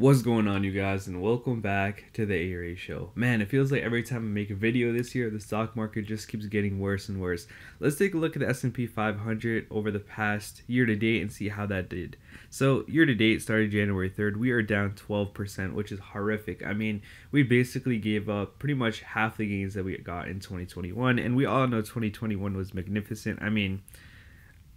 What's going on, you guys, and welcome back to the Aray show. Man, it feels like every time I make a video this year, the stock market just keeps getting worse and worse. Let's take a look at the S&P 500 over the past year to date and see how that did. So year to date, started January 3rd, we are down 12%, which is horrific. I mean, we basically gave up pretty much half the gains that we got in 2021, and we all know 2021 was magnificent. I mean,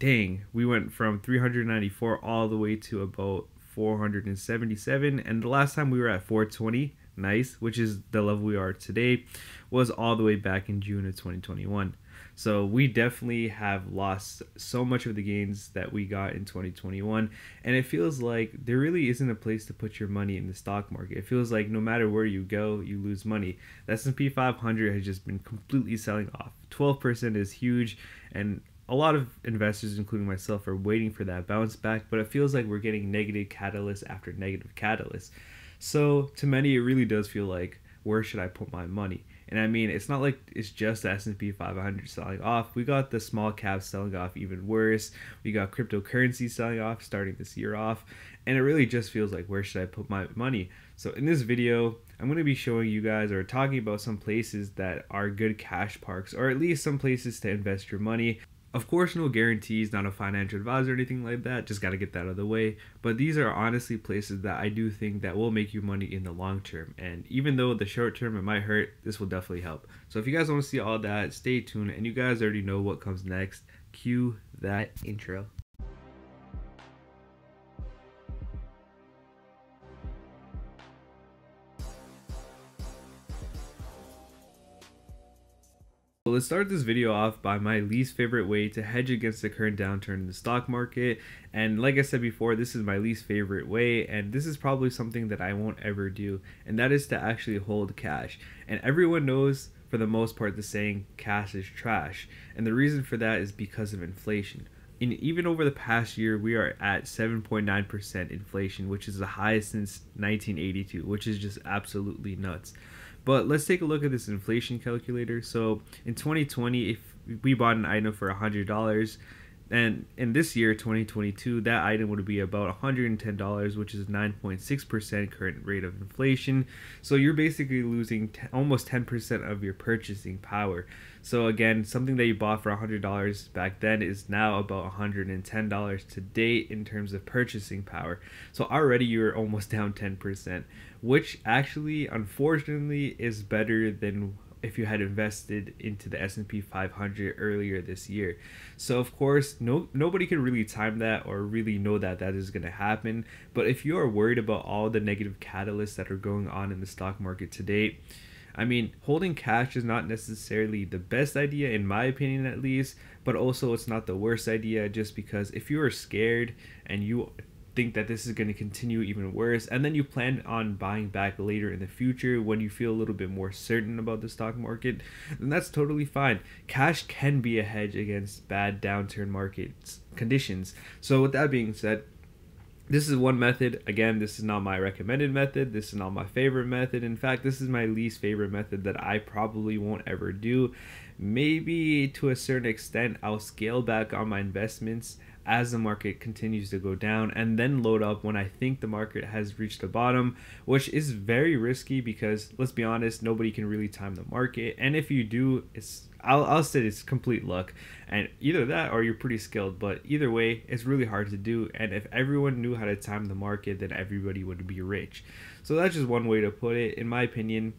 dang, we went from 394 all the way to about 477, and the last time we were at 420, nice, which is the level we are today, was all the way back in June of 2021. So we definitely have lost so much of the gains that we got in 2021, and it feels like there really isn't a place to put your money in the stock market. It feels like no matter where you go, you lose money. The S&P 500 has just been completely selling off. 12% is huge, and a lot of investors, including myself, are waiting for that bounce back, but it feels like we're getting negative catalyst after negative catalyst. So to many, it really does feel like, where should I put my money? And I mean, it's not like it's just the S&P 500 selling off. We got the small caps selling off even worse. We got cryptocurrency selling off starting this year off. And it really just feels like, where should I put my money? So in this video, I'm going to be showing you guys or talking about some places that are good cash parks, or at least some places to invest your money. Of course, no guarantees, not a financial advisor or anything like that, just gotta get that out of the way. But these are honestly places that I do think that will make you money in the long term. And even though the short term it might hurt, this will definitely help. So if you guys wanna see all that, stay tuned, and you guys already know what comes next. Cue that intro. Let's start this video off by my least favorite way to hedge against the current downturn in the stock market. And like I said before, this is my least favorite way, and this is probably something that I won't ever do, and that is to actually hold cash. And everyone knows, for the most part, the saying cash is trash, and the reason for that is because of inflation. And even over the past year, we are at 7.9% inflation, which is the highest since 1982, which is just absolutely nuts. But let's take a look at this inflation calculator. So in 2020, if we bought an item for $100, and in this year, 2022, that item would be about $110, which is 9.6% current rate of inflation. So you're basically losing almost 10% of your purchasing power. So again, something that you bought for $100 back then is now about $110 to date in terms of purchasing power. So already you're almost down 10%, which actually, unfortunately, is better than if you had invested into the S&P 500 earlier this year. So of course, nobody can really time that or really know that that is going to happen. But if you are worried about all the negative catalysts that are going on in the stock market today, I mean, holding cash is not necessarily the best idea, in my opinion at least, but also it's not the worst idea, just because if you are scared and you think that this is going to continue even worse, and then you plan on buying back later in the future when you feel a little bit more certain about the stock market, then that's totally fine. Cash can be a hedge against bad downturn market conditions. So with that being said, this is one method. Again, this is not my recommended method. This is not my favorite method. In fact, this is my least favorite method that I probably won't ever do. Maybe to a certain extent, I'll scale back on my investments as the market continues to go down, and then load up when I think the market has reached the bottom, which is very risky because, let's be honest, nobody can really time the market, and if you do, it's I'll say it's complete luck, and either that or you're pretty skilled. But either way, it's really hard to do, and if everyone knew how to time the market, then everybody would be rich. So that's just one way to put it, in my opinion.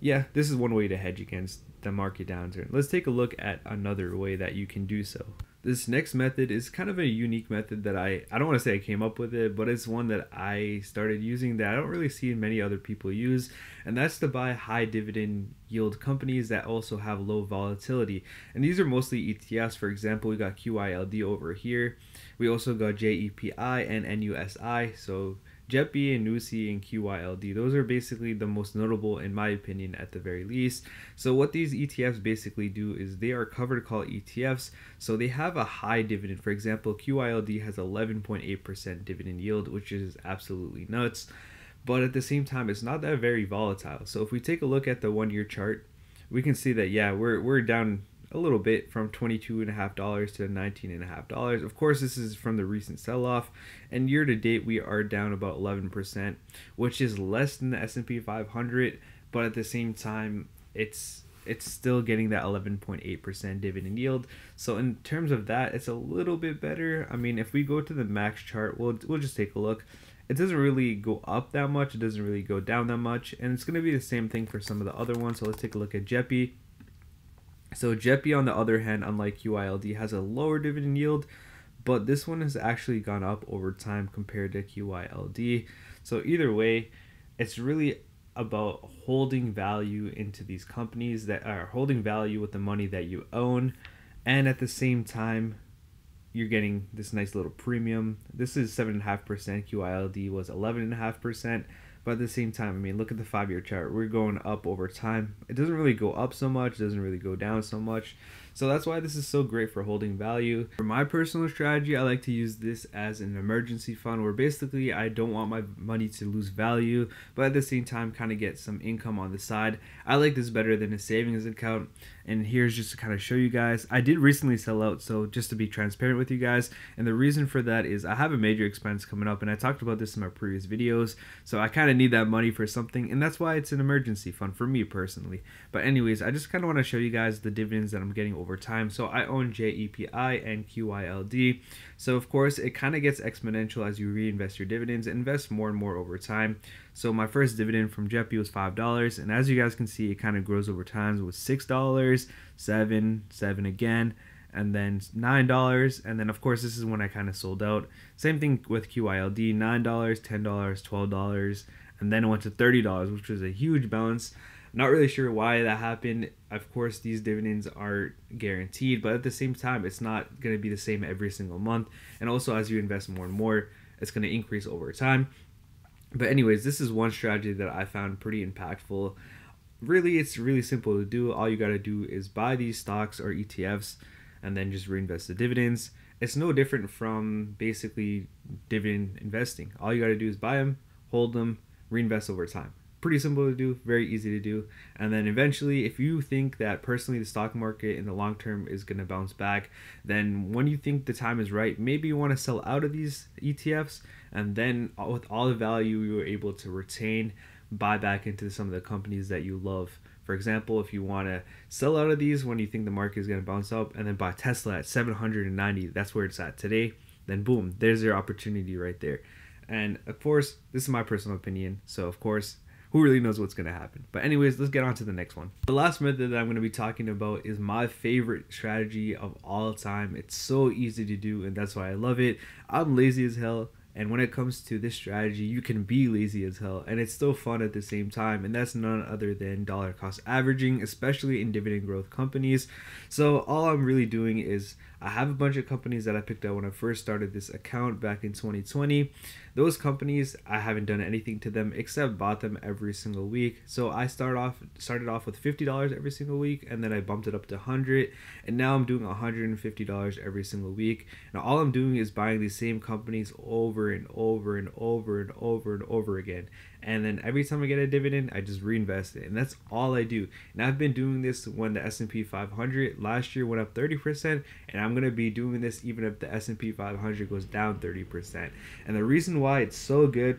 Yeah, this is one way to hedge against the market downturn. Let's take a look at another way that you can do so. This next method is kind of a unique method that I don't want to say I came up with it, but it's one that I started using that I don't really see many other people use, and that's to buy high dividend yield companies that also have low volatility. And these are mostly ETFs. For example, we got QYLD over here. We also got JEPI and NUSI. So JEPI and NUSI and QYLD, those are basically the most notable, in my opinion, at the very least. So what these ETFs basically do is they are covered call ETFs, so they have a high dividend. For example, QYLD has 11.8% dividend yield, which is absolutely nuts, but at the same time, it's not that very volatile. So if we take a look at the 1-year chart, we can see that, yeah, we're down a little bit from $22.50 to $19.50. Of course, this is from the recent sell-off, and year to date we are down about 11%, which is less than the S&P 500, but at the same time it's still getting that 11.8% dividend yield. So in terms of that, it's a little bit better. I mean, if we go to the max chart, we'll just take a look. It doesn't really go up that much. It doesn't really go down that much. And it's going to be the same thing for some of the other ones. So let's take a look at JEPI. So JEPI, on the other hand, unlike QYLD, has a lower dividend yield, but this one has actually gone up over time compared to QYLD. So either way, it's really about holding value into these companies that are holding value with the money that you own, and at the same time you're getting this nice little premium. This is 7.5%. QYLD was 11.5%, but at the same time, I mean, look at the five-year chart. We're going up over time. It doesn't really go up so much. It doesn't really go down so much. So that's why this is so great for holding value. For my personal strategy, I like to use this as an emergency fund, where basically I don't want my money to lose value, but at the same time kind of get some income on the side. I like this better than a savings account. And here's just to kind of show you guys, I did recently sell out, so just to be transparent with you guys. And the reason for that is I have a major expense coming up, and I talked about this in my previous videos. So I kind of need that money for something, and that's why it's an emergency fund for me personally. But anyways, I just kind of want to show you guys the dividends that I'm getting over time. So I own JEPI and QYLD. So of course, it kind of gets exponential as you reinvest your dividends, invest more and more over time. So my first dividend from JEPI was $5, and as you guys can see, it kind of grows over time with $6, $7 again, and then $9, and then of course this is when I kind of sold out. Same thing with QYLD, $9, $10, $12, and then it went to $30, which was a huge bounce. Not really sure why that happened. Of course, these dividends are guaranteed, but at the same time, it's not going to be the same every single month. And also, as you invest more and more, it's going to increase over time. But anyways, this is one strategy that I found pretty impactful. Really, it's really simple to do. All you got to do is buy these stocks or ETFs and then just reinvest the dividends. It's no different from basically dividend investing. All you got to do is buy them, hold them, reinvest over time. Pretty simple to do, very easy to do. And then eventually, if you think that personally the stock market in the long term is going to bounce back, then when you think the time is right, maybe you want to sell out of these ETFs, and then with all the value you were able to retain, buy back into some of the companies that you love. For example, if you want to sell out of these when you think the market is going to bounce up, and then buy Tesla at 790, that's where it's at today, then boom, there's your opportunity right there. And of course, this is my personal opinion, so of course, who really knows what's going to happen? But anyways, let's get on to the next one. The last method that I'm going to be talking about is my favorite strategy of all time. It's so easy to do, and that's why I love it. I'm lazy as hell, and when it comes to this strategy, you can be lazy as hell, and it's still fun at the same time. And that's none other than dollar cost averaging, especially in dividend growth companies. So all I'm really doing is I have a bunch of companies that I picked up when I first started this account back in 2020. Those companies, I haven't done anything to them except bought them every single week. So I started off with $50 every single week, and then I bumped it up to $100, and now I'm doing $150 every single week. Now all I'm doing is buying these same companies over and over and over and over and over again. And then every time I get a dividend, I just reinvest it, and that's all I do. And I've been doing this when the S&P 500 last year went up 30%, and I'm going to be doing this even if the S&P 500 goes down 30%. And the reason why it's so good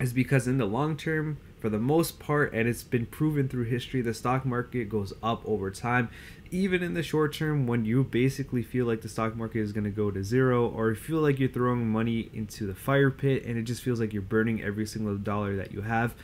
is because in the long term, for the most part, and it's been proven through history, the stock market goes up over time. Even in the short term, when you basically feel like the stock market is going to go to zero, or you feel like you're throwing money into the fire pit and it just feels like you're burning every single dollar that you have,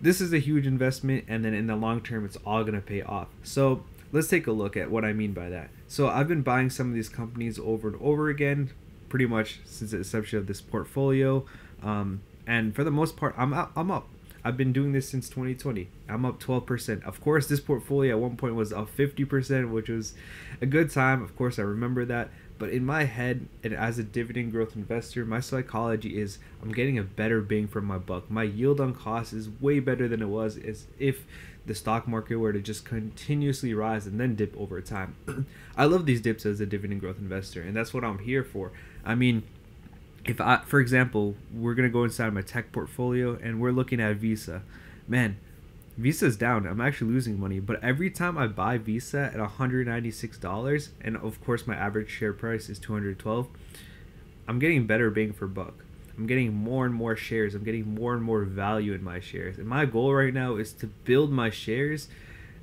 this is a huge investment, and then in the long term, it's all going to pay off. So let's take a look at what I mean by that. So I've been buying some of these companies over and over again, pretty much since the inception of this portfolio, and for the most part, I'm up. I've been doing this since 2020. I'm up 12%. Of course, this portfolio at one point was up 50%, which was a good time. Of course, I remember that. But in my head, and as a dividend growth investor, my psychology is I'm getting a better bang for my buck. My yield on cost is way better than it was as if the stock market were to just continuously rise and then dip over time. I love these dips as a dividend growth investor, and that's what I'm here for. I mean, if I, for example, we're going to go inside my tech portfolio and we're looking at Visa, man, Visa's down. I'm actually losing money, but every time I buy Visa at $196, and of course my average share price is 212, I'm getting better bang for buck. I'm getting more and more shares. I'm getting more and more value in my shares. And my goal right now is to build my shares,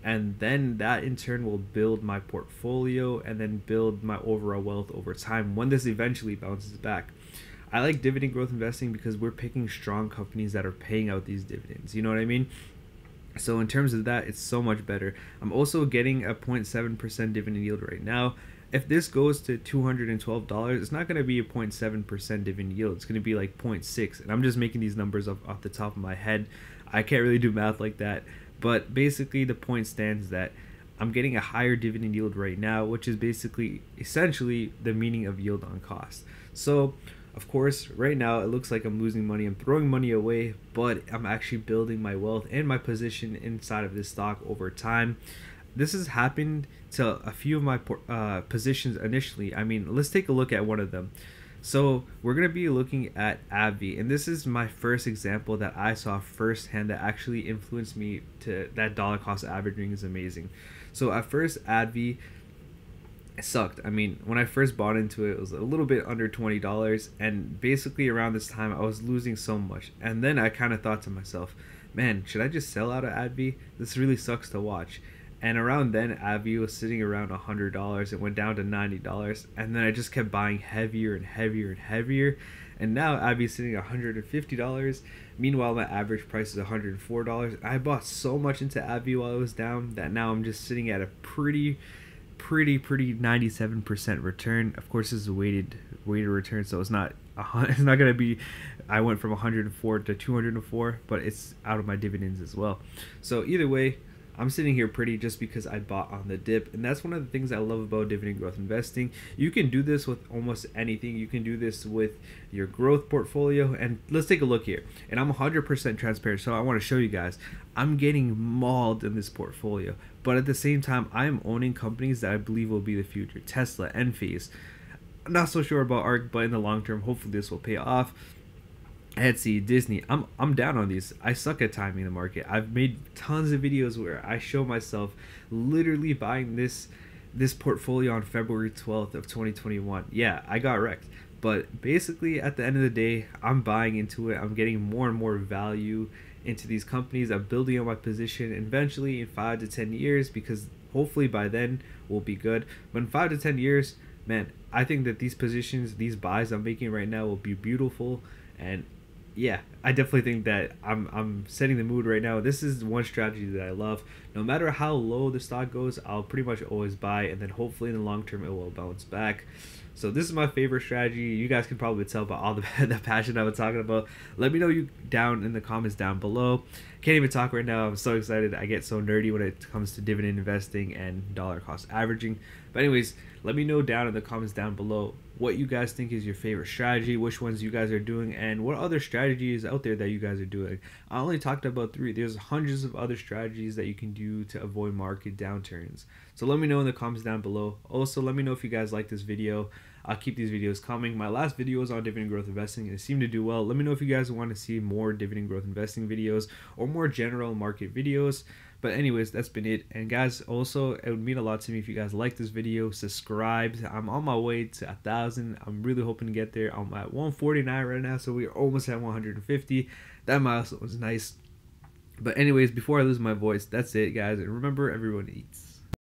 and then that in turn will build my portfolio and then build my overall wealth over time when this eventually bounces back. I like dividend growth investing because we're picking strong companies that are paying out these dividends. You know what I mean? So in terms of that, it's so much better. I'm also getting a 0.7% dividend yield right now. If this goes to $212, it's not going to be a 0.7% dividend yield. It's going to be like 0.6. And I'm just making these numbers off the top of my head. I can't really do math like that. But basically the point stands that I'm getting a higher dividend yield right now, which is basically essentially the meaning of yield on cost. So of course, right now it looks like I'm losing money, I'm throwing money away, but I'm actually building my wealth and my position inside of this stock over time. This has happened to a few of my positions initially. I mean, let's take a look at one of them. So we're going to be looking at AbbVie, and this is my first example that I saw firsthand that actually influenced me to that dollar cost averaging is amazing. So at first, AbbVie sucked. I mean, when I first bought into it, it was a little bit under $20, and basically around this time, I was losing so much. And then I kind of thought to myself, man, should I just sell out of AbbVie? This really sucks to watch. And around then, AbbVie was sitting around $100. It went down to $90. And then I just kept buying heavier and heavier and heavier. And now AbbVie's sitting at $150. Meanwhile, my average price is $104. I bought so much into AbbVie while it was down that now I'm just sitting at a pretty 97% return. Of course, this is a weighted return, so it's not going to be I went from 104 to 204, but it's out of my dividends as well. So either way, I'm sitting here pretty just because I bought on the dip, and that's one of the things I love about dividend growth investing. You can do this with almost anything. You can do this with your growth portfolio, and let's take a look here. And I'm 100% transparent, so I want to show you guys. I'm getting mauled in this portfolio, but at the same time, I'm owning companies that I believe will be the future. Tesla, Enphase. I'm not so sure about ARK, but in the long term, hopefully this will pay off. Etsy, Disney. I'm down on these. I suck at timing the market. I've made tons of videos where I show myself literally buying this portfolio on February 12th of 2021. Yeah, I got wrecked. But basically, at the end of the day, I'm buying into it. I'm getting more and more value into these companies. I'm building on my position. Eventually, in 5 to 10 years, because hopefully by then we'll be good. But in 5 to 10 years, man, I think that these positions, these buys I'm making right now will be beautiful. And yeah, I definitely think that I'm setting the mood right now. This is one strategy that I love. No matter how low the stock goes, I'll pretty much always buy, and then hopefully in the long term it will bounce back. So this is my favorite strategy. You guys can probably tell by all the passion I was talking about. Let me know you down in the comments down below. Can't even talk right now. I'm so excited. I get so nerdy when it comes to dividend investing and dollar cost averaging. But anyways, let me know down in the comments down below what you guys think is your favorite strategy, which ones you guys are doing, and what other strategies out there that you guys are doing. I only talked about 3. There's hundreds of other strategies that you can do to avoid market downturns. So let me know in the comments down below. Also, let me know if you guys like this video. I'll keep these videos coming. My last video was on dividend growth investing, and it seemed to do well. Let me know if you guys want to see more dividend growth investing videos or more general market videos. But anyways, that's been it. And guys, also, it would mean a lot to me if you guys like this video, subscribe. I'm on my way to 1,000. I'm really hoping to get there. I'm at 149 right now, so we're almost at 150. That milestone was nice. But anyways, before I lose my voice, that's it, guys. And remember, everyone eats.